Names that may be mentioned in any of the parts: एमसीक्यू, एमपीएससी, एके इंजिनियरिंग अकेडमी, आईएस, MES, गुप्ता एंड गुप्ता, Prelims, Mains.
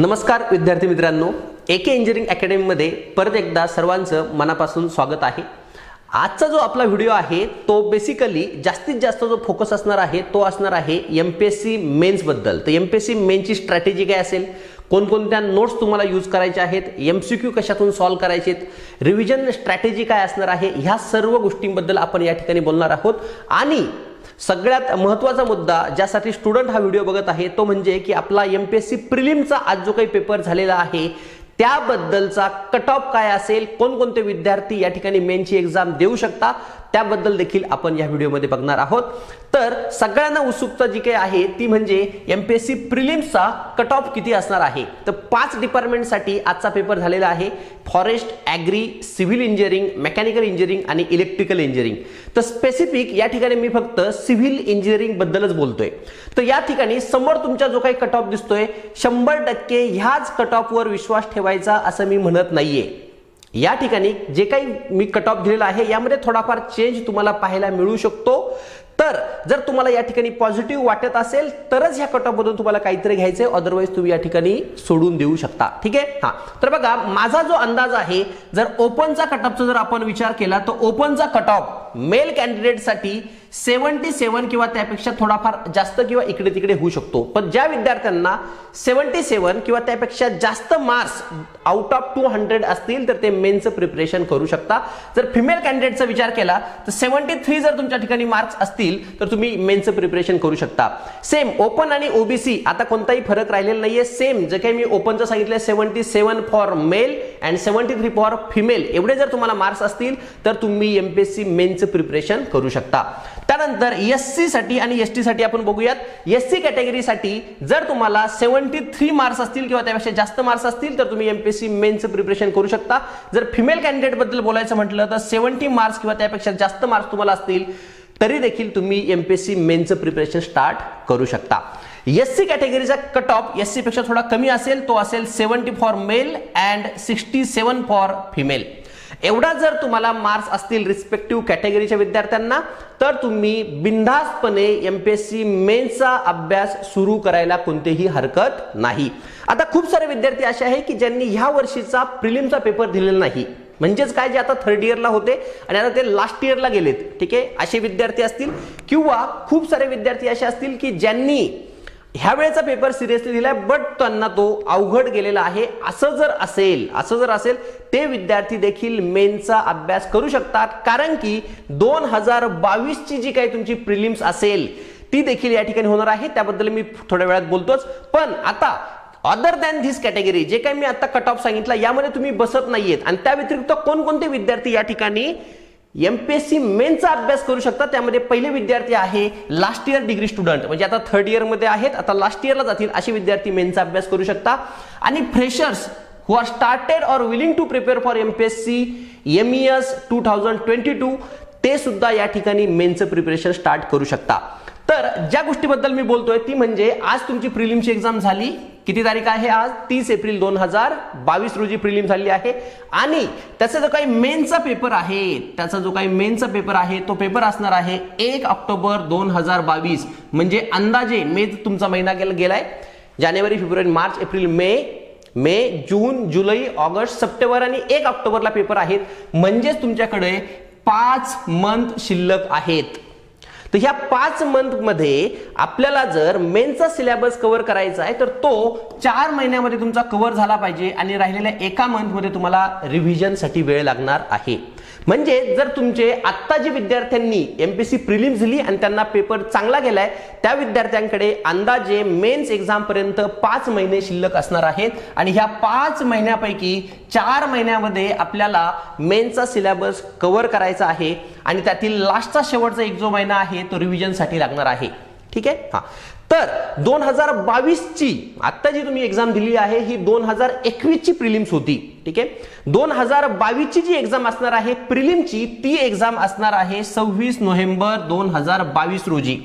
नमस्कार विद्यार्थी मित्रांनो, एके इंजीनियरिंग अकेडमीमध्ये परत एकदा सर्वांचं मनापासून स्वागत आहे। आजचा जो आपला व्हिडिओ आहे तो बेसिकली जास्तीत जास्त जो फोकस असणार आहे तो असणार आहे एमपीएससी मेन्स बद्दल। तर एमपीएससी मेन्सची स्ट्रॅटेजी काय असेल, कोणकोणत्या नोट्स तुम्हाला यूज करायचे आहेत, एमसीक्यू कशातून सॉल्व करायचे आहेत, रिव्हिजन स्ट्रॅटेजी काय असणार आहे, ह्या सर्व गोष्टींबद्दल आपण या ठिकाणी बोलणार आहोत। आणि सगळ्यात महत्त्वाचा मुद्दा ज्यासाठी स्टूडेंट हा व्हिडिओ बघत आहे तो म्हणजे की आपला एमपीएससी प्रीलिम्सचा आज जो काही पेपर झालेला आहे त्याबद्दलचा कट ऑफ काय असेल, कोणकोणते विद्यार्थी या ठिकाणी मेन्सची एग्जाम देऊ शकता, त्याबद्दल देखील आपण या व्हिडिओमध्ये बघणार आहोत। तर सगळ्यांना उत्सुकता जी काही आहे ती म्हणजे एमपीएससी प्रीलिम्सचा कट ऑफ किती असणार आहे। तर 5 डिपार्टमेंटसाठी आजचा पेपर झालेला आहे, forest, agri, civil engineering, mechanical engineering आणि इलेक्ट्रिकल इंजिनिअरिंग। तर स्पेसिफिक या ठिकाणी मी फक्त सिव्हिल इंजिनिअरिंग बद्दलच बोलतोय। तर या ठिकाणी समोर तुमचा जो काही कट ऑफ दिसतोय 100% ह्याच कट ऑफ वर विश्वास ठेवायचा असं मी म्हणत नाहीये। या ठिकाणी जे काही मी कट ऑफ दिलेला आहे यामध्ये थोडाफार चेंज तुम्हाला पाहायला मिळू शकतो। तर जर तुम्हाला या ठिकाणी पॉझिटिव्ह वाटत असेल तरच या कट ऑफ मधून तुम्हाला काहीतरी घ्यायचे, अदरवाइज तुम्ही या ठिकाणी सोडून देऊ शकता, ठीक आहे। हां, तर बघा माझा जो अंदाज आहे, जर ओपनचा कट ऑफचा जर आपण विचार केला तर ओपनचा कट ऑफ मेल कॅन्डिडेट साठी 77 किंवा त्यापेक्षा थोडाफार जास्त किंवा इकडे तिकडे होऊ शकतो। पण ज्या विद्यार्थ्यांना 77 किंवा त्यापेक्षा जास्त मार्क्स आउट ऑफ 200 असतील तर ते मेन्सचं प्रिपरेशन करू शकता। जर फीमेल कॅन्डिडेटचा विचार केला तर 73 जर तुमच्या ठिकाणी मार्क्स असतील तर तुम्ही मेन्सचं प्रिपरेशन करू शकता। सेम ओपन आणि ओबीसी आता कोणताही फरक राहिलेला नाहीये। सेम जे काही मी ओपनचं सांगितलं 77 for male and 73 for female, एवढे जर तुम्हाला मार्क्स असतील तर तुम्ही एमपीएससी मेन्सचं प्रिपरेशन करू शकता। त्यानंतर एससी साठी आणि एसटी साठी आपण बघूयात। एससी कॅटेगरी साठी जर तुम्हाला 73 मार्क्स असतील किंवा त्यापेक्षा जास्त मार्क्स असतील तर तुम्ही एमपीएससी मेन्सचं प्रिपरेशन करू शकता। जर फीमेल कॅन्डिडेट बद्दल बोलायचं म्हटलं तर 70 मार्क्स किंवा त्यापेक्षा जास्त मार्क्स तुम्हाला असतील तरी देखील तुम्ही एमपीएससी मेन्सचं प्रिपरेशन स्टार्ट करू शकता। एससी कॅटेगरीचा कट ऑफ एससी पेक्षा थोडा कमी असेल, तो असेल 70 for male and 67 for female, एवढा जर तुम्हाला मार्क्स असतील रिस्पेक्टिव्ह कॅटेगरीच्या विद्यार्थ्यांना तर तुम्ही बिनधास्तपणे एमपीएससी मेन्सचा अभ्यास सुरू करायला कोणतेही हरकत नाही। आता खूप सारे विद्यार्थी असे आहे की ज्यांनी ह्या वर्षीचा प्रीलिम्सचा पेपर दिलेला नाही, म्हणजेच काय जे आता थर्ड इयरला होते आणि आता ते लास्ट इयरला गेलेत, ठीक आहे, असे विद्यार्थी असतील। किंवा खूप सारे विद्यार्थी असे असतील की ज्यांनी ह्या वेळेचा पेपर सिरियसली दिलाय बट त्यांना तो अवघड गेलेला आहे, असं जर असेल ते विद्यार्थी देखील मेन्सचा अभ्यास करू शकतात। कारण की 2022 ची जी काही तुमची प्रीलिम्स असेल ती देखील या ठिकाणी होणार आहे, त्याबद्दल मी थोड्या वेळात बोलतोच। पण आता अदर दॅन धिस कॅटेगरी जे काही मी आता कट ऑफ सांगितला यामध्ये तुम्ही बसत नाहीयेत आणि त्या व्यतिरिक्त कोणकोणते विद्यार्थी या ठिकाणी एमपीएससी मेन्सचा अभ्यास करू शकता, त्यामध्ये पहिले विद्यार्थी आहे लास्ट इयर डिग्री स्टुडंट, म्हणजे आता थर्ड इयर मध्ये आहेत, आता लास्ट इयरला जातील, असे विद्यार्थी मेन्सचा अभ्यास करू शकता। आणि freshers who are started or willing to prepare for एमपीएससी MES 2022 ते सुद्धा या ठिकाणी मेन्सचं प्रिपरेशन स्टार्ट करू शकता। तर ज्या गोष्टीबद्दल मी बोलतोय ती म्हणजे आज तुमची प्रीलिम्सची एक्झाम झाली, किती तारीख आहे आज, 30 एप्रिल 2022 रोजी प्रीलिम झाली आहे। आणि त्याचा जो काही मेन्सचा पेपर आहे तो पेपर असणार आहे 1 ऑक्टोबर 2022, म्हणजे अंदाजे मे तुमचा महिना गेलाय, जानेवारी, फेब्रुवारी, मार्च, एप्रिल, मे, जून, जुलै, ऑगस्ट, सप्टेंबर आणि 1 ऑक्टोबरला पेपर आहेत, म्हणजेच तुमच्याकडे 5 मंथ शिल्लक आहेत। तर ह्या 5 मंथ मध्ये आपल्याला जर मेन्सचा सिलेबस कव्हर करायचा आहे तर तो 4 महिन्यामध्ये तुमचा कव्हर झाला पाहिजे आणि राहिलेल्या 1 मंथ मध्ये तुम्हाला रिव्हिजन साठी वेळ लागणार आहे। म्हणजे जर तुमचे आत्ता जे विद्यार्थ्यांनी एमपीएससी प्रीलिम्स दिली आणि त्यांना पेपर चांगला गेलाय त्या विद्यार्थ्यांकडे अंदाजे मेन्स एक्झाम पर्यंत 5 महिने शिल्लक असणार आहेत आणि ह्या 5 महिन्यापैकी 4 महिन्यामध्ये आपल्याला मेन्सचा सिलेबस कव्हर करायचा आहे आणि त्यातील लास्टचा शेवटचा एक जो महिना आहे तो रिव्हिजन साठी लागणार आहे, ठीक आहे। हां, तर 2022 ची आता जी तुम्ही एक्झाम दिली आहे ही 2021 ची प्रीलिम्स होती, ठीक आहे। 2022 ची जी एक्झाम असणार आहे प्रीलिम्सची ती एक्झाम असणार आहे 26 नोव्हेंबर 2022 रोजी,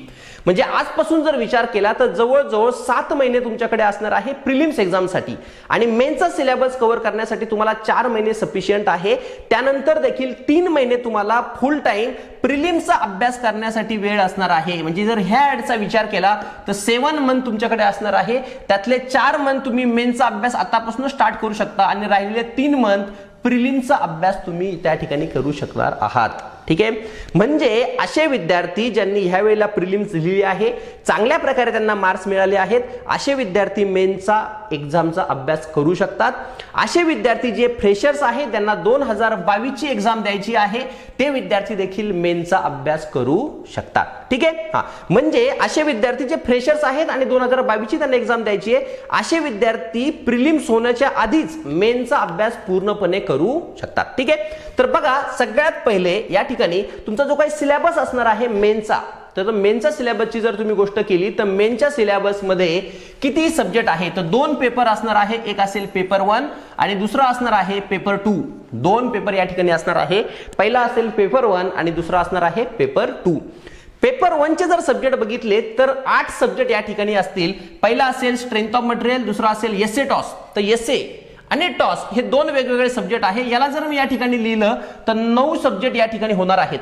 म्हणजे आजपासून जर विचार केला तर जवळजवळ 7 महिने तुमच्याकडे असणार आहे प्रीलिम्स एग्जाम साठी, आणि मेन्सचा सिलेबस कव्हर करण्यासाठी तुम्हाला 4 महिने सफिशियंट आहे। त्यानंतर देखील 3 महिने तुम्हाला फुल टाइम प्रीलिम्सचा अभ्यास करण्यासाठी वेळ असणार आहे। म्हणजे जर ह्या ऍडचा विचार केला तर 7 मंथ तुमच्याकडे असणार आहे, त्यातले 4 मंथ तुम्ही मेन्सचा अभ्यास आतापासून स्टार्ट करू शकता आणि राहिलेले 3 मंथ प्रिलिम्सचा अभ्यास तुम्ही त्या ठिकाणी करू शकणार आहात। ठीक आहे, म्हणजे असे विद्यार्थी ज्यांनी ह्या वेळेला प्रिलिम्स लिहिली आहे, चांगल्या प्रकारे त्यांना मार्क्स मिळाले आहेत, असे विद्यार्थी मेन्सचा एग्जामचा अभ्यास करू शकतात। असे विद्यार्थी जे फ्रेशर्स आहेत त्यांना 2022 ची एग्जाम द्यायची आहे, ते विद्यार्थी देखील मेन्सचा अभ्यास करू शकतात। ठीक आहे, हां, म्हणजे असे विद्यार्थी जे फ्रेशर्स आहेत आणि 2022 ची त्यांना एग्जाम द्यायची आहे, असे विद्यार्थी प्रिलिम्स होण्याच्या आधीच मेन्सचा अभ्यास पूर्णपणे करू शकतात। ठीक आहे, तर बघा सगळ्यात पहिले या ठिकाणी तुमचा जो काही सिलेबस असणार आहे मेन्सचा, तर मेन्सच्या सिलेबसची जर तुम्ही गोष्ट केली तर मेन्सच्या सिलेबस मध्ये किती सब्जेक्ट आहे तर 2 पेपर असणार आहे। एक असेल पेपर 1 आणि दुसरा असणार आहे पेपर 2। 2 पेपर या ठिकाणी असणार आहे, पहिला असेल पेपर 1 आणि दुसरा असणार आहे पेपर 2। पेपर 1 चे जर सब्जेक्ट बघितले तर 8 सब्जेक्ट या ठिकाणी असतील। पहिला असेल स्ट्रेंथ ऑफ मटेरियल, दुसरा असेल एसए टॉस, तर एसए आणि टॉस हे 2 वेगवेगळे सब्जेक्ट आहे। याला जर मी या ठिकाणी लिहिलं तर 9 सब्जेक्ट या ठिकाणी होणार आहेत।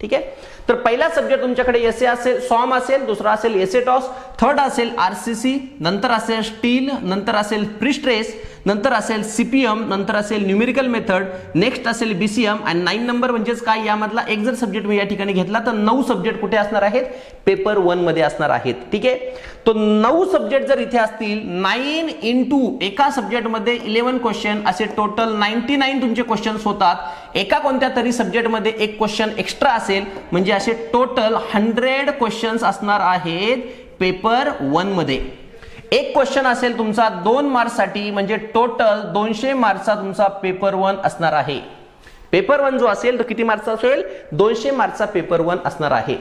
ठीक आहे, तर पहिला सब्जेक्ट तुमच्याकडे एसए असेल, सॉम असेल, दुसरा असेल एसए टॉस, थर्ड असेल आरसीसी, नंतर असेल स्टील, नंतर असेल प्रीस्ट्रेस, नंतर असेल सीपीएम, नंतर असेल न्यूमेरिकल मेथड, नेक्स्ट असेल बीसीएम आणि 9 नंबर म्हणजे काय, यामधला एक जर सब्जेक्ट मी या ठिकाणी घेतला तर 9 सब्जेक्ट कुठे असणार आहेत पेपर 1 मध्ये असणार आहेत। ठीक आहे, तो 9 सब्जेक्ट जर इथे असतील 9 into एका सब्जेक्ट मध्ये 11 क्वेश्चन असे टोटल 99 तुमचे क्वेश्चन्स होतात। एका कोणत्या तरी सब्जेक्ट मध्ये एक क्वेश्चन एक्स्ट्रा असेल, म्हणजे असे टोटल 100 क्वेश्चन्स असणार आहेत पेपर 1 मध्ये। एक क्वेश्चन असेल तुमचा 2 मार्क्स साठी, म्हणजे टोटल 200 मार्क्सचा तुमचा पेपर 1 असणार आहे। पेपर 1 जो असेल तो किती मार्क्सचा असेल, 200 मार्क्सचा पेपर 1 असणार आहे।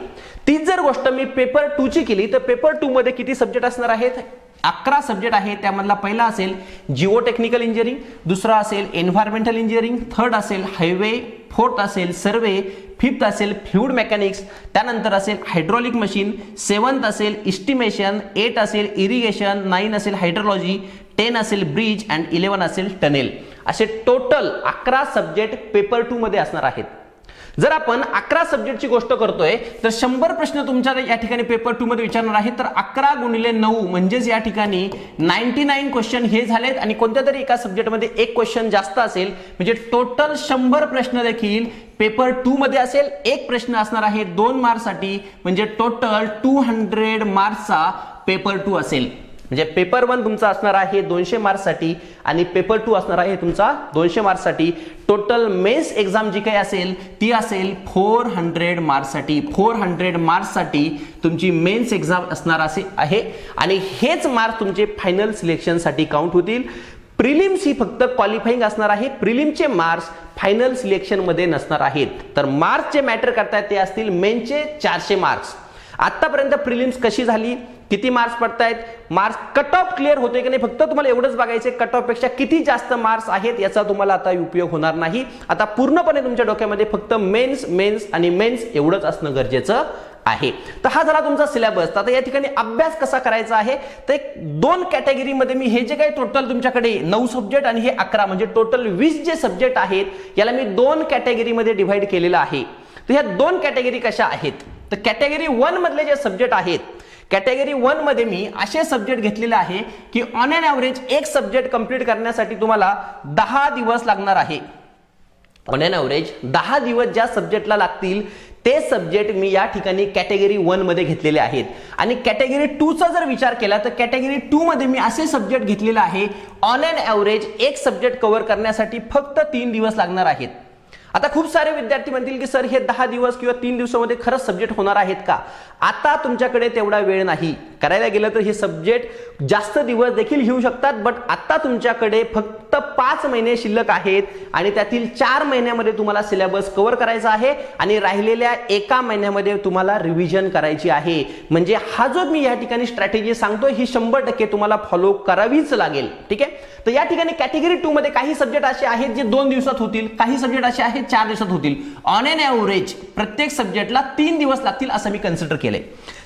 तीच जर गोष्ट मी पेपर 2 ची केली तर पेपर 2 मध्ये किती सब्जेक्ट असणार आहेत, 11 सब्जेक्ट आहे। त्यामधला पहिला असेल जिओ टेक्निकल इंजिनिअरिंग, दुसरा असेल एन्व्हायरमेंटल इंजिनिअरिंग, थर्ड असेल हायवे, फोर्थ असेल सर्वे, फिफ्थ असेल फ्लूइड मेकॅनिक्स, त्यानंतर असेल हायड्रॉलिक मशीन, 7th असेल एस्टिमेशन, 8 असेल इरिगेशन, 9 असेल हायड्रोलॉजी, 10 असेल ब्रिज अँड 11 असेल टनेल, असे टोटल 11 सब्जेक्ट पेपर 2 मध्ये असणार आहेत। जर आपण 11 सब्जेक्टची गोष्ट करतोय तर 100 प्रश्न तुमच्या या ठिकाणी पेपर 2 मध्ये विचारणार आहे, तर 11 गुणिले 9 म्हणजेच या ठिकाणी 99 क्वेश्चन हे झालेत आणि कोणत्या तरी एका सब्जेक्ट मध्ये एक क्वेश्चन जास्त असेल, म्हणजे टोटल 100 प्रश्न देखील पेपर 2 मध्ये असेल। एक प्रश्न असणार आहे 2 मार्क्ससाठी, म्हणजे टोटल 200 मार्क्सचा पेपर 2 असेल। म्हणजे पेपर 1 तुमचा असणार आहे 200 मार्क्ससाठी आणि पेपर 2 असणार आहे तुमचा 200 मार्क्ससाठी। टोटल मेन्स एग्जाम जी काही असेल ती असेल 400 मार्क्ससाठी। 400 मार्क्ससाठी तुमची मेन्स एग्जाम असणार आहे आणि हेच मार्क्स तुमचे फायनल सिलेक्शनसाठी काउंट होतील। प्रीलिम्स ही फक्त क्वालिफाइंग असणार आहे, प्रीलिम्सचे मार्क्स फायनल सिलेक्शन मध्ये नसणार आहेत। तर मार्क्स जे मॅटर करतात ते असतील मेन्सचे 400 मार्क्स। आतापर्यंत प्रीलिम्स कशी झाली, किती मार्क्स पडतायत, मार्क्स कट ऑफ क्लिअर होतोय की नाही, फक्त तुम्हाला एवढंच बघायचं कट ऑफ पेक्षा किती जास्त मार्क्स आहेत याचा तुम्हाला आता उपयोग होणार नाही। आता पूर्णपणे तुमच्या डोक्यामध्ये फक्त मेन्स मेन्स आणि मेन्स एवढंच असणं गरजेचं आहे। तर हा झाला तुमचा सिलेबस। आता या ठिकाणी अभ्यास कसा करायचा आहे तर 2 कॅटेगरी मध्ये मी हे जे काही टोटल तुमच्याकडे 9 सब्जेक्ट आणि हे 11 म्हणजे टोटल 20 जे सब्जेक्ट आहेत याला मी 2 कॅटेगरी मध्ये डिव्हाइड केलेलं आहे। तर ह्या 2 कॅटेगरी कशा आहेत तर कॅटेगरी 1 मधले जे सब्जेक्ट आहेत, कॅटेगरी 1 मध्ये मी असे सब्जेक्ट घेतलेले आहे की ऑन एन ॲव्हरेज एक सब्जेक्ट कंप्लीट करण्यासाठी तुम्हाला 10 दिवस लागणार आहे। ऑन एन ॲव्हरेज 10 दिवस ज्या सब्जेक्टला लागतील ते सब्जेक्ट मी या ठिकाणी कॅटेगरी 1 मध्ये घेतलेले आहेत। आणि कॅटेगरी 2 चा जर विचार केला तर कॅटेगरी 2 मध्ये मी असे सब्जेक्ट घेतलेले आहे ऑन एन ॲव्हरेज एक सब्जेक्ट कव्हर करण्यासाठी फक्त 3 दिवस लागणार आहेत। आता खूप सारे विद्यार्थी म्हणतील की सर हे 10 दिवस किंवा 3 दिवसांमध्ये खरंच सब्जेक्ट होणार आहेत का? आता तुमच्याकडे तेवढा वेळ नाही, करायला गेलं तर हे सब्जेक्ट जास्त दिवस देखील घेऊ शकतात, बट आता तुमच्याकडे फक्त 5 महिने शिल्लक आहेत आणि त्यातील 4 महिन्यामध्ये तुम्हाला सिलेबस कव्हर करायचा आहे आणि राहिलेल्या 1 महिन्यामध्ये तुम्हाला रिव्हिजन करायची आहे। म्हणजे हा जो मी या ठिकाणी स्ट्रॅटेजी सांगतोय ही 100% तुम्हाला फॉलो करावीच लागेल। ठीक आहे, तर या ठिकाणी कॅटेगरी 2 मध्ये काही सब्जेक्ट असे आहेत जे 2 दिवसात होतील, काही सब्जेक्ट असे आहेत 4 दिवसात होतील। ऑन एन ॲव्हरेज प्रत्येक सब्जेक्टला 3 दिवस लागतील असं मी कन्सिडर केले।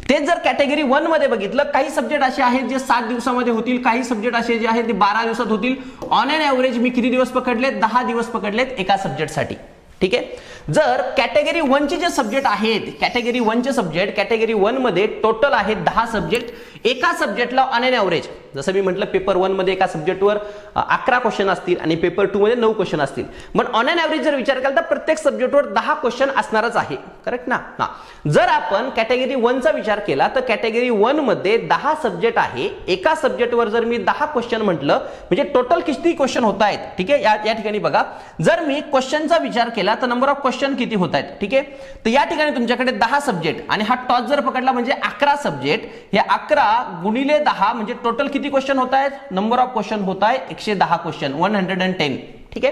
तेच जर कॅटेगरी 1 मध्ये बघितलं, काही सब्जेक्ट असे आहेत जे 7 दिवसांमध्ये होतील, काही सब्जेक्ट असे जे आहेत ते 12 दिवसात होतील। ऑन एन एव्हरेज मी किती दिवस पकडलेत, 10 दिवस पकडलेत एका सब्जेक्टसाठी। ठीक आहे, जर कॅटेगरी 1 चे जे सब्जेक्ट आहेत, कॅटेगरी 1 चे सब्जेक्ट कॅटेगरी 1 मध्ये टोटल आहेत 10 सब्जेक्ट। एका सब्जेक्टला ऑन एन एव्हरेज, जसं मी म्हटलं पेपर 1 मध्ये एका सब्जेक्टवर 11 क्वेश्चन असतील आणि पेपर 2 मध्ये 9 क्वेश्चन असतील, पण ऑन एन एव्हरेज जर विचार केला तर प्रत्येक सब्जेक्टवर 10 क्वेश्चन असणारच आहे, करेक्ट ना? हां, जर आपण कॅटेगरी 1 चा विचार केला तर कॅटेगरी 1 मध्ये 10 सब्जेक्ट आहे, एका सब्जेक्टवर जर मी 10 क्वेश्चन म्हटलं म्हणजे टोटल किती क्वेश्चन होतायत? ठीक आहे, या ठिकाणी बघा जर मी क्वेश्चनचा विचार केला तर नंबर ऑफ क्वेश्चन किती होतायत? ठीक आहे, तर या ठिकाणी तुमच्याकडे 10 सब्जेक्ट आणि हा टॉस जर पकडला म्हणजे 11 सब्जेक्ट, हे 11 × 10 म्हणजे टोटल किती क्वेश्चन होता है? नंबर ऑफ क्वेश्चन होता है 110 क्वेश्चन, 110। ठीक है,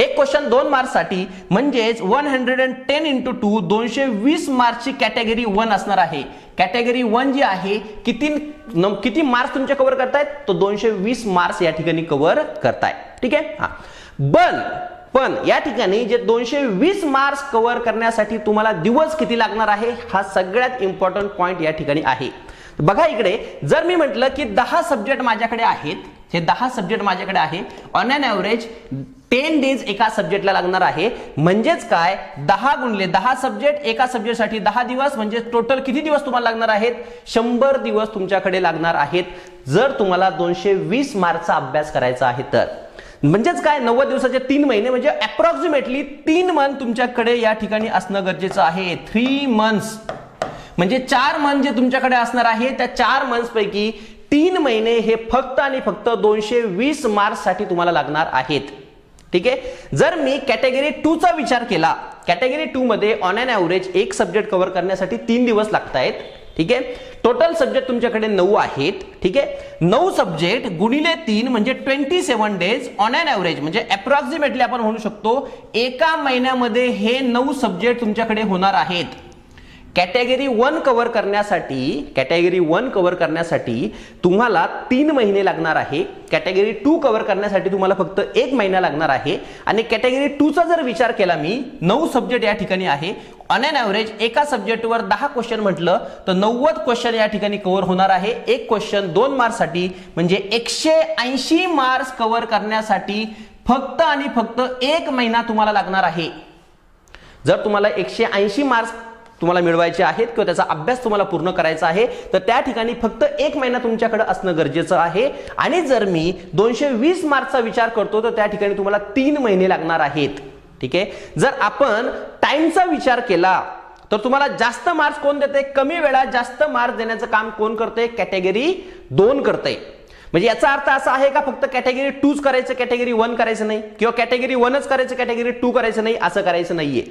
एक क्वेश्चन 2 मार्क्स साठी म्हणजे 110 × 2 220 मार्क्स ची कैटेगरी 1 असणार आहे। कैटेगरी 1 जी आहे किती मार्क्स तुमचे कव्हर करतात, तो 220 मार्क्स या ठिकाणी कव्हर करताय। ठीक आहे, हां, पण या ठिकाणी जे 220 मार्क्स कव्हर करण्यासाठी तुम्हाला दिवस किती लागणार आहे, हा सगळ्यात इंपॉर्टंट पॉइंट या ठिकाणी आहे। बघा इकडे जर मी म्हटलं की 10 सब्जेक्ट माझ्याकडे आहेत, हे 10 सब्जेक्ट माझ्याकडे आहे, ऑन एन एव्हरेज 10 डेज एका सब्जेक्टला लागणार आहे, म्हणजेच काय 10 × 10 सब्जेक्ट, एका सब्जेक्ट साठी 10 दिवस, म्हणजे टोटल किती दिवस तुम्हाला लागणार आहेत? 100 दिवस तुमच्याकडे लागणार आहेत जर तुम्हाला 220 मार्कचा अभ्यास करायचा आहे तर। म्हणजेच काय 90 दिवसाचे 3 महिने म्हणजे अप्रॉक्सिमेटली 3 मंथ तुमच्याकडे या ठिकाणी असणं गरजेचं आहे। 3 मंथ्स म्हणजे 4 मंथ जे तुमच्याकडे असणार आहे त्या 4 मंथ्स पैकी 3 महिने हे फक्त आणि फक्त 220 मार्क्स साठी तुम्हाला लागणार आहेत। ठीक आहे, जर मी कॅटेगरी 2 चा विचार केला, कॅटेगरी 2 मध्ये ऑन एन एव्हरेज एक सब्जेक्ट कव्हर करण्यासाठी 3 दिवस लागतायत। ठीक आहे, टोटल सब्जेक्ट तुमच्याकडे 9 आहेत। ठीक आहे, 9 सब्जेक्ट गुणिले 3 म्हणजे 27 डेज ऑन एन एव्हरेज, म्हणजे अप्रॉक्सिमेटली आपण म्हणू शकतो एका महिन्यामध्ये हे 9 सब्जेक्ट तुमच्याकडे होणार आहेत। कॅटेगरी 1 कव्हर करण्यासाठी तुम्हाला 3 महिने लागणार आहे, कॅटेगरी 2 कव्हर करण्यासाठी तुम्हाला फक्त 1 महिना लागणार आहे, आणि कॅटेगरी 2 चा जर विचार केला मी 9 सब्जेक्ट या ठिकाणी आहे, ऑन एन एव्हरेज एका सब्जेक्टवर 10 क्वेश्चन म्हटलं तर 90 क्वेश्चन या ठिकाणी कव्हर होणार आहे। एक क्वेश्चन 2 मार्क्ससाठी म्हणजे 180 मार्क्स कव्हर करण्यासाठी फक्त आणि फक्त 1 महिना तुम्हाला लागणार आहे। जर तुम्हाला 180 मार्क्स तुम्हाला मिळवायचे आहेत किंवा त्याचा अभ्यास तुम्हाला पूर्ण करायचा आहे तर त्या ठिकाणी फक्त 1 महिना तुमच्याकडे असणं गरजेचं आहे, आणि जर मी 220 मार्क्सचा विचार करतो तर त्या ठिकाणी तुम्हाला 3 महिने लागणार आहेत। ठीक आहे, जर आपण टाइमचा विचार केला तर तुम्हाला जास्त मार्क्स कोण देते, कमी वेळात जास्त मार्क्स देण्याचं काम कोण करते, कॅटेगरी 2 करते। म्हणजे याचा अर्थ असा आहे का फक्त कॅटेगरी 2 करायचं, कॅटेगरी 1 करायचं नाही, किंवा कॅटेगरी 1च करायचं कॅटेगरी 2 करायचं नाही, असं करायचं नाहीये।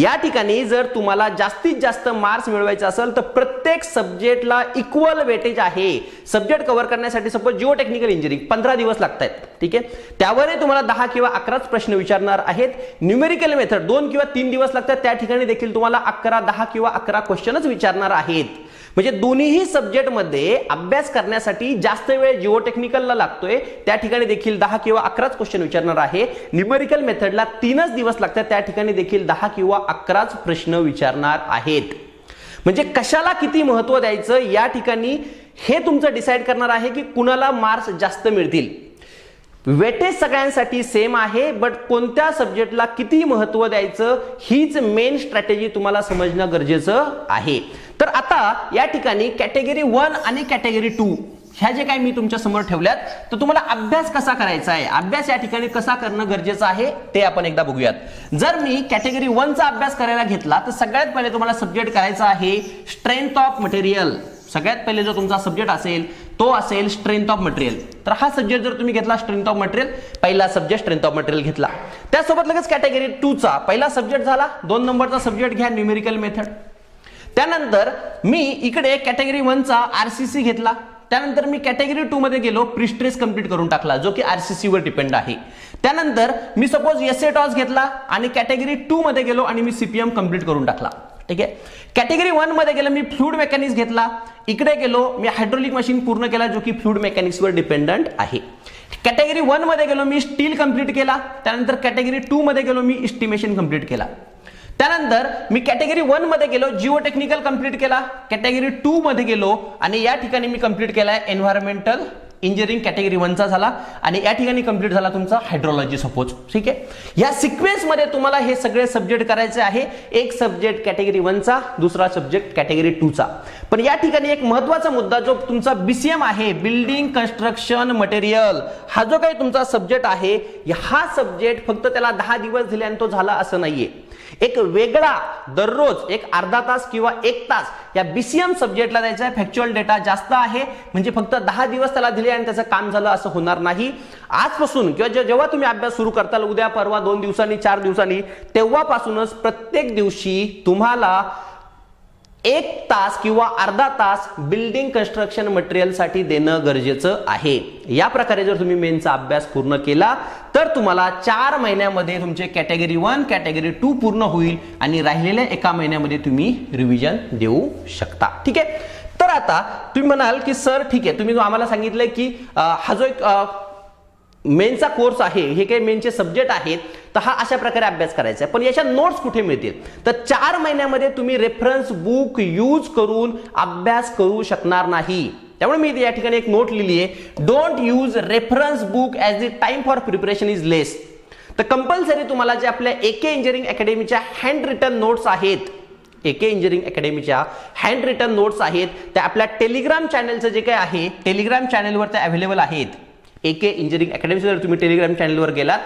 या ठिकाणी जर तुम्हाला जास्तीत जास्त मार्क्स मिळवायचे असेल तर प्रत्येक सब्जेक्टला इक्वल वेटेज आहे। सब्जेक्ट कव्हर करण्यासाठी सपोज जिओ टेक्निकल इंजिनिअरिंग 15 दिवस लागतात, ठीक आहे, त्यावरही तुम्हाला 10 किंवा 11च प्रश्न विचारणार आहेत। न्यूमेरिकल मेथड 2 किंवा 3 दिवस लागतात, त्या ठिकाणी देखील तुम्हाला 10 किंवा 11 क्वेश्चनच विचारणार आहेत। म्हणजे दोन्हीही सब्जेक्ट मध्ये अभ्यास करण्यासाठी जास्त वेळ जिओ टेक्निकलला लागतोय, त्या ठिकाणी देखील 10 किंवा 11 क्वेश्चन विचारणार आहे। न्यूमेरिकल मेथडला 3च दिवस लागतात, त्या ठिकाणी देखील 10 किंवा 11 प्रश्न विचारणार आहेत। म्हणजे कशाला किती महत्व द्यायचं या ठिकाणी हे तुमचं डिसाइड करणार आहे की कुणाला मार्क्स जास्त मिळतील। वेटेज सगळ्यांसाठी सेम आहे, बट कोणत्या सब्जेक्टला किती महत्व द्यायचं हीच मेन स्ट्रॅटेजी तुम्हाला समजणं गरजेचं आहे। तर आता या ठिकाणी कॅटेगरी 1 आणि कॅटेगरी 2 ह्या जे काही मी तुमच्या समोर ठेवल्यात, तर तुम्हाला अभ्यास कसा करायचा आहे, अभ्यास या ठिकाणी कसा करणं गरजेचं आहे ते आपण एकदा बघूयात। जर मी कॅटेगरी 1 चा अभ्यास करायला घेतला तर सगळ्यात पहिले तुम्हाला सब्जेक्ट करायचा आहे स्ट्रेंथ ऑफ मटेरियल। सगळ्यात पहिले जो तुमचा सब्जेक्ट असेल तो असेल स्ट्रेंथ ऑफ मटेरियल। तर हा सब्जेक्ट जर तुम्ही घेतला स्ट्रेंथ ऑफ मटेरियल, पहिला सब्जेक्ट स्ट्रेंथ ऑफ मटेरियल घेतला, त्यासोबत लगेच कॅटेगरी 2 चा पहिला सब्जेक्ट झाला, 2 नंबरचा सब्जेक्ट घ्या न्यूमेरिकल मेथड। त्यानंतर मी इकडे कॅटेगरी 1 चा आरसीसी घेतला, त्यानंतर मी कॅटेगरी 2 मध्ये गेलो, प्रीस्ट्रेस कंप्लीट करून टाकला जो की आरसीसी वर डिपेंड आहे। त्यानंतर मी सपोज एसए टॉस घेतला आणि कॅटेगरी 2 मध्ये गेलो आणि मी सीपीएम कंप्लीट करून टाकला। ठीक आहे, कॅटेगरी 1 मध्ये गेलो मी फ्लूइड मेकॅनिक्स घेतला, इकडे गेलो मी हायड्रोलिक मशीन पूर्ण केला जो की फ्लूइड मेकॅनिक्स वर डिपेंडंट आहे। कॅटेगरी 1 मध्ये गेलो मी स्टील कंप्लीट केला, त्यानंतर कॅटेगरी 2 मध्ये गेलो मी एस्टिमेशन कंप्लीट केला। त्यानंतर मी कॅटेगरी 1 मध्ये गेलो, जिओ टेक्निकल कंप्लीट केला. कॅटेगरी 2 मध्ये गेलो आणि या ठिकाणी मी कंप्लीट केलाय एन्व्हायरमेंटल इंजिनियरिंग कॅटेगरी 1 चा झाला आणि या ठिकाणी कंप्लीट झाला तुमचा हायड्रोलॉजी सपोज. ठीक आहे, या सिक्वेन्स मध्ये तुम्हाला हे सगळे सब्जेक्ट करायचे आहे. एक सब्जेक्ट कॅटेगरी 1 चा, दुसरा सब्जेक्ट कॅटेगरी 2 चा. पण या ठिकाणी एक महत्त्वाचा मुद्दा जो तुमचा बीसीएम आहे, बिल्डिंग कंस्ट्रक्शन मटेरियल, हा जो काही तुमचा सब्जेक्ट आहे, हा सब्जेक्ट फक्त त्याला 10 दिवस दिले आणि तो झाला असं नाहीये. एक वेगळा दररोज एक अर्धा तास किंवा एक तास या बीसीएम सब्जेक्टला द्यायचा आहे. फॅक्च्युअल डेटा जास्त आहे म्हणजे फक्त 10 दिवस त्याला दिले आणि त्याचं काम झालं असं होणार नाही. आजपासून किंवा जेव्हा तुम्ही अभ्यास सुरू करताल उद्या परवा 2 दिवसांनी 4 दिवसांनी, तेव्हापासूनच प्रत्येक दिवशी तुम्हाला एक तास किंवा अर्धा तास बिल्डिंग कंस्ट्रक्शन मटेरियल साठी देणं गरजेचं आहे. या प्रकारे जर तुम्ही मेन्सचा अभ्यास पूर्ण केला तर तुम्हाला 4 महिन्यामध्ये तुमचे कॅटेगरी 1 कॅटेगरी 2 पूर्ण होईल आणि राहिलेल्या 1 महिन्यामध्ये तुम्ही रिव्हिजन देऊ शकता. ठीक आहे, तर आता तुम्ही म्हणाल की सर ठीक आहे, तुम्ही आम्हाला सांगितलं की हा जो एक मेनचा कोर्स आहे, हे काही मेनचे सब्जेक्ट आहेत, तर हा अशा प्रकारे अभ्यास करायचा आहे, पण याच्या नोट्स कुठे मिळतील? तर 4 महिन्यामध्ये तुम्ही रेफरन्स बुक यूज करून अभ्यास करू शकणार नाही. त्यामुळे मी या ठिकाणी एक नोट लिहिली आहे, don't use reference book as the time for preparation is less. तर कंपल्सरी तुम्हाला जे आपल्या एके इंजिनियरिंग अकेडमीच्या हँड रिटन नोट्स आहेत, एके इंजिनियरिंग अकेडमीच्या हँड रिटन नोट्स आहेत, त्या आपल्या टेलिग्राम चॅनलचं जे काही आहे टेलिग्राम चॅनलवर त्या अवेलेबल आहेत. एके इंजिनियरिंग अकेडमी जर तुम्ही टेलिग्राम चॅनलवर गेलात,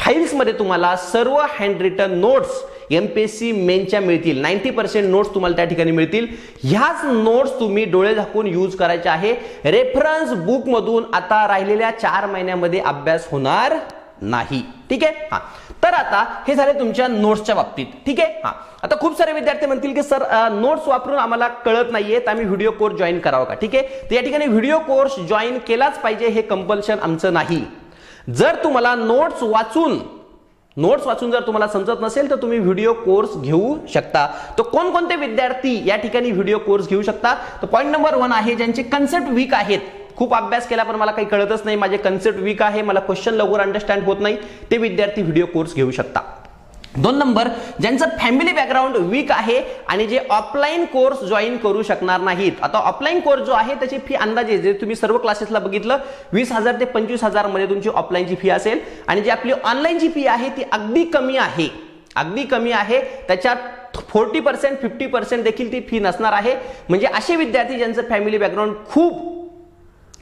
फाइल्स मध्ये तुम्हाला सर्व हँड रिटन नोट्स एमपीएससी मेनच्या मिळतील. 90% नोट्स तुम्हाला त्या ठिकाणी मिळतील. ह्याच नोट्स तुम्ही डोळे झाकून यूज करायचे आहे. रेफरन्स बुक मधून आता राहिलेल्या 4 महिन्यामध्ये अभ्यास होणार नाही. ठीक आहे, हा तर आता हे झाले तुमच्या नोट्सच्या बाबतीत. ठीक आहे, हा आता खूप सारे विद्यार्थी म्हणतील की सर नोट्स वापरून आम्हाला कळत नाहीये, तर आम्ही व्हिडिओ कोर्स जॉईन करावा का? ठीक आहे, तर या ठिकाणी व्हिडिओ कोर्स जॉईन केलाच पाहिजे हे कंपल्शन आमचं नाही. जर तुम्हाला नोट्स वाचून जर तुम्हाला समजत नसेल तर तुम्ही व्हिडिओ कोर्स घेऊ शकता. तर कोणकोणते विद्यार्थी या ठिकाणी व्हिडिओ कोर्स घेऊ शकता? तर पॉईंट नंबर 1 आहे ज्यांचे कन्सेप्ट वीक आहेत, खूप अभ्यास केला पण मला काही कळतच नाही, माझे कन्सेप्ट वीक आहे, मला क्वेश्चन लवकर अंडरस्टँड होत नाही, ते विद्यार्थी व्हिडिओ कोर्स घेऊ शकता. 2 नंबर, ज्यांचं फॅमिली बॅकग्राऊंड वीक आहे आणि जे ऑफलाईन कोर्स जॉईन करू शकणार नाहीत. आता ऑफलाईन कोर्स जो आहे त्याची फी अंदाजे जे तुम्ही सर्व क्लासेसला बघितलं 20,000 ते 25,000 मध्ये तुमची ऑफलाईनची फी असेल आणि जी आपली ऑनलाईनची फी आहे ती अगदी कमी आहे त्याच्यात 40% 50% देखील ती फी नसणार आहे. म्हणजे असे विद्यार्थी ज्यांचं फॅमिली बॅकग्राऊंड खूप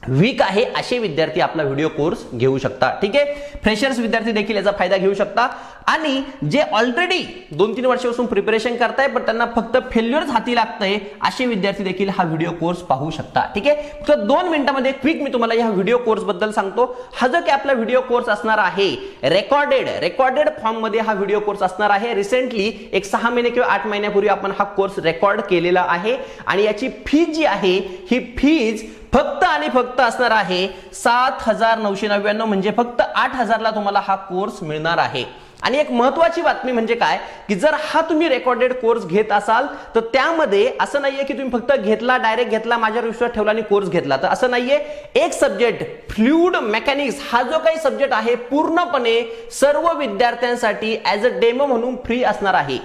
वीक आहे असे विद्यार्थी आपला व्हिडिओ कोर्स घेऊ शकता. ठीक आहे, फ्रेशर्स विद्यार्थी देखील याचा फायदा घेऊ शकता आणि जे ऑलरेडी 2-3 वर्षापासून प्रिपरेशन करताय पण त्यांना फक्त फेल्युअर्स हाती लागतंय असे विद्यार्थी देखील हा व्हिडिओ कोर्स पाहू शकता. ठीक आहे, तर 2 मिनिटांमध्ये क्विक मी तुम्हाला या व्हिडिओ कोर्स बद्दल सांगतो. हा जो की आपला व्हिडिओ कोर्स असणार आहे रेकॉर्डेड फॉर्म मध्ये हा व्हिडिओ कोर्स असणार आहे. रिसेंटली एक 6 महिने किंवा 8 महिन्यापूर्वी आपण हा कोर्स रेकॉर्ड केलेला आहे आणि याची फी जी आहे ही फीज फक्त आणि फक्त असणार आहे 7,999. म्हणजे फक्त 8,000 ला तुम्हाला हा कोर्स मिळणार आहे. आणि एक महत्वाची बातमी म्हणजे काय की जर हा तुम्ही रेकॉर्डेड कोर्स घेत असाल तर त्यामध्ये असं नाहीये की तुम्ही फक्त घेतला डायरेक्ट घेतला माझ्यावर विश्वास ठेवला आणि कोर्स घेतला, तर असं नाहीये. एक सब्जेक्ट फ्लुइड मेकॅनिक्स हा जो काही सब्जेक्ट आहे पूर्णपणे सर्व विद्यार्थ्यांसाठी ॲज अ डेमो म्हणून फ्री असणार आहे.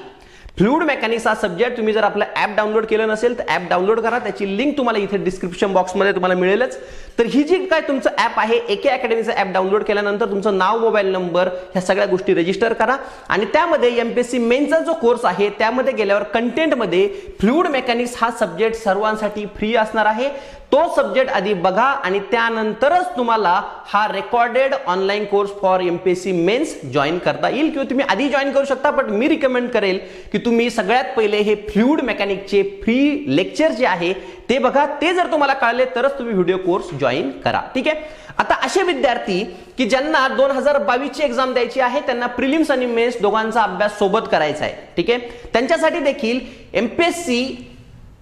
फ्लुइड मेकॅनिक्स हा सब्जेक्ट तुम्ही जर आपला ॲप डाउनलोड केलं नसेल तर ॲप डाउनलोड करा, त्याची लिंक तुम्हाला इथे डिस्क्रिप्शन बॉक्समध्ये तुम्हाला मिळेलच. तर ही जी काय तुमचं ॲप आहे एके अकॅडमीचं ॲप डाउनलोड केल्यानंतर तुमचं नाव मोबाईल नंबर ह्या सगळ्या गोष्टी रजिस्टर करा आणि त्यामध्ये एमपीएससी मेनचा जो कोर्स आहे त्यामध्ये गेल्यावर कंटेंटमध्ये फ्लुइड मेकॅनिक्स हा सब्जेक्ट सर्वांसाठी फ्री असणार आहे. तो सब्जेक्ट आधी बघा आणि त्यानंतरच तुम्हाला हा recorded online course for एमपीएससी mains join करता येईल किंवा तुम्ही आधी जॉईन करू शकता. बट मी रिकमेंड करेल की तुम्ही सगळ्यात पहिले हे फ्लुइड मेकॅनिक्सचे फ्री लेक्चर जे आहे ते बघा, ते जर तुम्हाला कळले तरच तुम्ही व्हिडिओ कोर्स जॉईन करा. ठीक आहे, आता असे विद्यार्थी की ज्यांना 2022 ची एक्झाम द्यायची आहे, त्यांना प्रिलिम्स आणि मेन्स दोघांचा अभ्यास सोबत करायचा आहे. ठीक आहे, त्यांच्यासाठी देखील एमपीएससी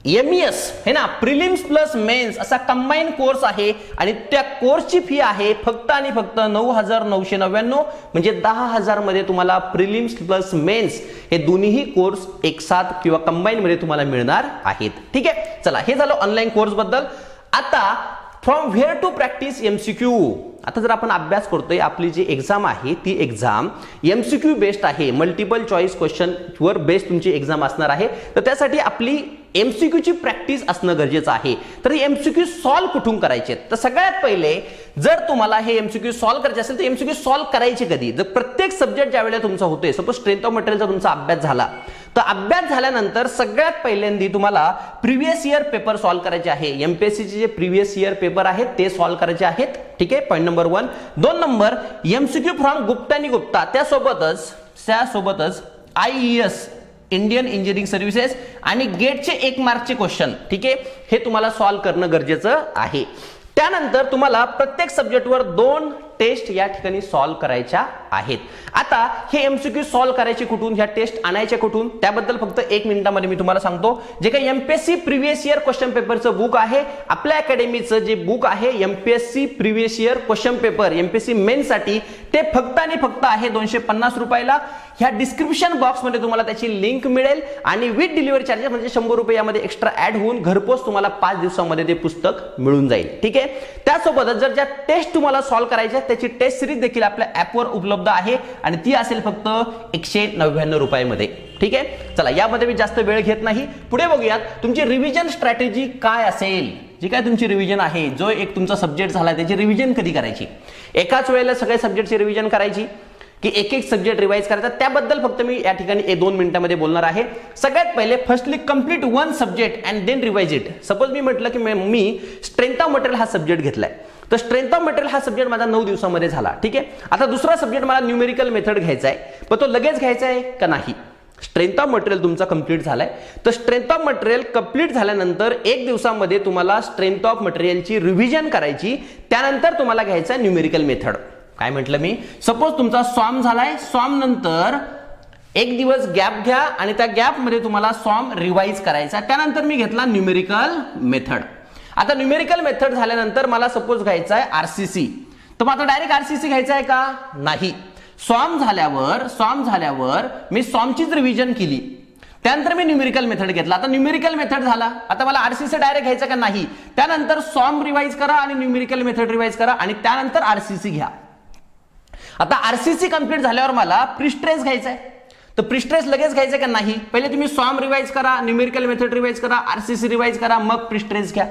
MES है ना, प्रिलिम्स प्लस मेन्स असा कंबाईन कोर्स आहे आणि त्या कोर्सची फी आहे फक्त आणि फक्त 9,999. म्हणजे 10,000 मध्ये तुम्हाला प्रिलिम्स प्लस मेन्स हे दोन्हीही कोर्स एकसाथ किंवा कंबाईन मध्ये तुम्हाला मिळणार आहेत. ठीक आहे, चला हे झालं ऑनलाईन कोर्स बद्दल. आता from where to practice एमसीक्यू। आता जर आपण अभ्यास करतोय, आपली जी एग्जाम आहे ती एग्जाम एमसीक्यू बेस्ड आहे, मल्टिपल चॉईस क्वेश्चन वर बेस्ड तुमची एग्जाम असणार आहे, तर त्यासाठी आपली एमसीक्यू ची प्रॅक्टिस असणं गरजेचं आहे। तर एमसीक्यू सॉल्व कुठून करायचे, तर सगळ्यात पहिले जर तुम्हाला हे एमसीक्यू सॉल्व करायचे असेल तर एमसीक्यू सॉल्व करायचे कधी, जर प्रत्येक सब्जेक्ट ज्या वेळेला तुमचा होतोय, सपोज स्ट्रेंथ ऑफ मटेरियलचा तुमचा अभ्यास झाला, तर अभ्यास झाल्यानंतर सगळ्यात पहिल्यांदा तुम्हाला प्रीवियस इयर पेपर सॉल्व करायचे आहे। एमपीएससी चे जे प्रीवियस इयर पेपर आहेत ते सॉल्व करायचे आहेत, ठीक आहे, point number 1। 2 number एमसीक्यू from गुप्ता एंड गुप्ता, त्यासोबतच आईएस इंडियन इंजिनिअरिंग सर्व्हिसेस आणि गेटचे 1 मार्कचे क्वेश्चन, ठीक आहे, हे तुम्हाला सॉल्व करणं गरजेचं आहे। त्यानंतर तुम्हाला प्रत्येक सब्जेक्टवर 2 टेस्ट या ठिकाणी सॉल्व करायचा आहेत। आता हे एमसीक्यू सॉल्व करायचे कुठून, ह्या टेस्ट आणायचे कुठून, त्याबद्दल फक्त 1 मिनिटामध्ये मी तुम्हाला सांगतो। जे काही एमपीएससी प्रीवियस इयर क्वेश्चन पेपरचं बुक आहे, आपल्या अकॅडमीचं जे बुक आहे एमपीएससी previous year question paper एमपीएससी main साठी, ते फक्त आणि फक्त आहे 250 रुपयाला। ह्या डिस्क्रिप्शन बॉक्स मध्ये तुम्हाला त्याची लिंक मिळेल आणि विथ डिलिव्हरी चार्जेस म्हणजे 100 रुपये यामध्ये एक्स्ट्रा ऍड होऊन घरपोच तुम्हाला 5 दिवसांमध्ये ते पुस्तक मिळून जाईल, ठीक आहे। त्यासोबत जर ज्या टेस्ट तुम्हाला सॉल्व करायच्या त्याची टेस्ट सीरीज देखील आपल्या ॲपवर उपलब्ध आहे आणि ती असेल फक्त 199 रुपयांमध्ये, ठीक आहे। चला यामध्ये मी जास्त वेळ घेत नाही, पुढे बघूयात तुमची रिव्हिजन स्ट्रॅटेजी काय असेल। जी काय तुमची रिव्हिजन आहे, जो एक तुमचा सब्जेक्ट झाला त्याची रिव्हिजन कधी करायची, एकाच वेळेला सगळे सब्जेक्टची रिव्हिजन करायची की एक सब्जेक्ट रिवाइज करायचा, त्याबद्दल फक्त मी या ठिकाणी 2 मिनिटांमध्ये बोलणार आहे। सगळ्यात पहिले firstly complete 1 subject and then revise it. Suppose मी म्हटलं की मी स्ट्रेंथ ऑफ मटेरियल हा सब्जेक्ट घेतलाय, तर स्ट्रेंथ ऑफ मटेरियल हा सब्जेक्ट माझा 9 दिवसांमध्ये झाला, ठीक आहे। आता दुसरा सब्जेक्ट मला न्यूमेरिकल मेथड घ्यायचा आहे, पण तो लगेच घ्यायचा आहे का नाही। स्ट्रेंथ ऑफ मटेरियल तुमचा कंप्लीट झालाय, तर स्ट्रेंथ ऑफ मटेरियल कंप्लीट झाल्यानंतर 1 दिवसामध्ये तुम्हाला स्ट्रेंथ ऑफ मटेरियलची रिव्हिजन करायची, त्यानंतर तुम्हाला घ्यायचा आहे न्यूमेरिकल मेथड। काय म्हटलं मी, सपोज तुमचा सॉम झालाय, सॉम नंतर 1 दिवस गॅप घ्या आणि त्या गॅप मध्ये तुम्हाला सॉम रिवाइज करायचा, त्यानंतर मी घेतला न्यूमेरिकल मेथड। आता न्यूमेरिकल मेथड झाल्यानंतर मला सपोज घ्यायचा आहे आरसीसी, तर मग आता डायरेक्ट आरसीसी घ्यायचा आहे का नाही। सॉम झाल्यावर मी सॉमचीच रिव्हिजन केली, त्यानंतर मी न्यूमेरिकल मेथड घेतला, आता न्यूमेरिकल मेथड झाला, आता मला आरसीसी डायरेक्ट घ्यायचा का नाही। त्यानंतर सॉम रिवाइज करा आणि न्यूमेरिकल मेथड रिवाइज करा आणि त्यानंतर आरसीसी घ्या। आता आरसीसी कंप्लीट झाल्यावर मला प्रीस्ट्रेस घ्यायचा आहे, तर प्रीस्ट्रेस लगेच घ्यायचा का नाही। पहिले तुम्ही सॉम रिवाइज करा, न्यूमेरिकल मेथड रिवाइज करा, आरसीसी रिवाइज करा, मग प्रीस्ट्रेस घ्या।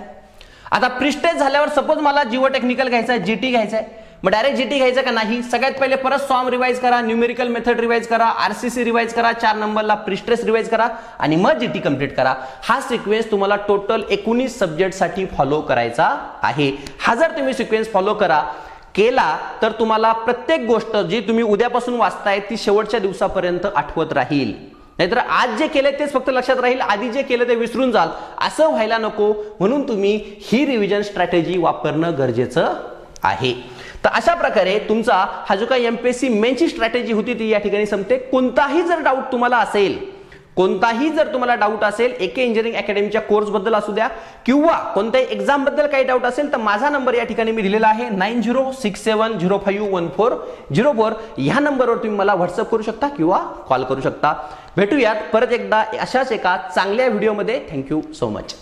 आता प्रीस्ट्रेस झाल्यावर सपोज मला जिओ टेक्निकल घ्यायचा आहे, जीटी घ्यायचा आहे, मग डायरेक्ट जीटी घ्यायचा का नाही। सगळ्यात पहिले परत सॉम रिवाइज करा, न्यूमेरिकल मेथड रिवाइज करा, आरसीसी रिवाइज करा, 4 नंबरला प्रीस्ट्रेस रिवाइज करा आणि मग जीटी कंप्लीट करा। हा सिक्वेन्स तुम्हाला टोटल 19 सब्जेक्ट साठी फॉलो करायचा आहे। हा जर तुम्ही सिक्वेन्स फॉलो केला तर तुम्हाला प्रत्येक गोष्ट जी तुम्ही उद्यापासून वाचताय ती शेवटच्या दिवसापर्यंत आठवत राहील, नाहीतर आज जे केले तेच फक्त लक्षात राहील, आधी जे केले ते विसरून जाल, असं व्हायला नको, म्हणून तुम्ही ही रिव्हिजन स्ट्रॅटेजी वापरणं गरजेचं आहे। तर अशा प्रकारे तुमचा हा जो काही एमपीएससी मेनची स्ट्रॅटेजी होती ती या ठिकाणी संपते। कोणताही जर तुम्हाला डाऊट असेल एके इंजिनियरिंग अकेडमीच्या कोर्स बद्दल असू द्या किंवा कोणत्याही एक्झाम बद्दल काही डाऊट असेल तर माझा नंबर या ठिकाणी मी दिलेला आहे 9067051404। या नंबरवर तुम्ही मला व्हॉट्सअप करू शकता किंवा कॉल करू शकता। भेटूयात परत एकदा अशाच एका चांगल्या व्हिडिओमध्ये। Thank you so much.